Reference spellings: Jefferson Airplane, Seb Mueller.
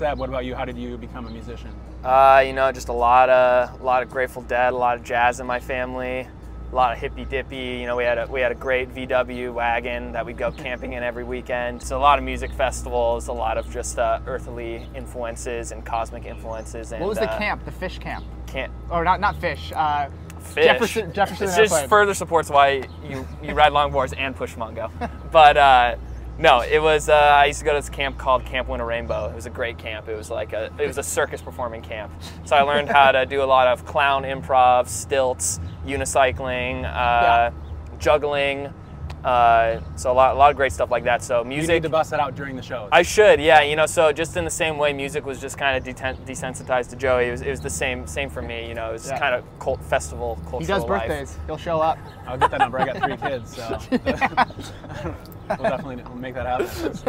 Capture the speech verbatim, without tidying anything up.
Seb, what about you? How did you become a musician? Uh, you know, just a lot of a lot of Grateful Dead, a lot of jazz in my family, a lot of hippy dippy. You know, we had a we had a great V W wagon that we'd go camping in every weekend. So a lot of music festivals, a lot of just uh, earthly influences and cosmic influences. And, what was the uh, camp? The fish camp? Camp? Or not not fish? Uh, Fish. Jefferson, Jefferson Airplane. It just further supports why you, you ride longboards and push Mungo. But uh, no, it was, uh, I used to go to this camp called Camp Winter Rainbow. It was a great camp. It was like a, it was a circus performing camp. So I learned how to do a lot of clown improv, stilts, unicycling, uh, yeah. juggling. Uh, so a lot, a lot of great stuff like that. So music. You need to bust that out during the shows. I should, yeah. You know, so just in the same way, music was just kind of de desensitized to Joey. It was, it was the same, same for me. You know, it was yeah. kind of cult festival cultural. He does birthdays. Life. He'll show up. I'll get that number. I got three kids, so yeah. We'll definitely make that happen.